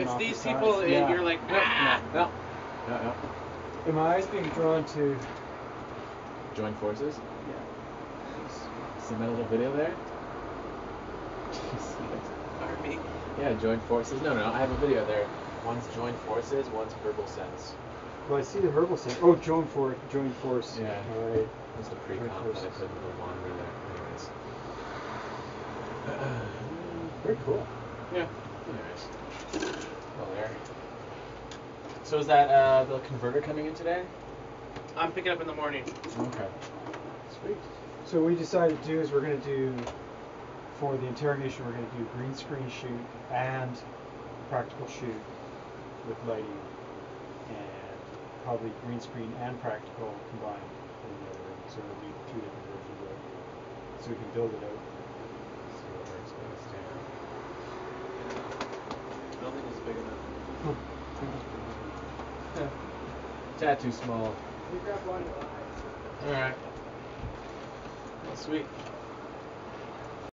It's these people that you're like, ah! No. Am I always being drawn to... Join forces? Yeah. See my little video there? Army. Yeah, join forces. No, I have a video there. One's join forces, one's verbal sense. Well, I see the verbal sense. Oh, join force. Yeah. All right. That's the pre-comp that I put in the laundry there. Anyways. Very cool. Yeah. Anyways. Well, there. So is that the converter coming in today? I'm picking up in the morning. Okay. Sweet. So what we decided to do is we're going to do, for the interrogation, we're going to do green screen shoot and practical shoot with lighting, and probably green screen and practical combined in the other room. So it'll be two different versions of it. So we can build it out. See what works best. Yeah. The building is big enough. Tattoo small. You grab one. Alright. Well, sweet.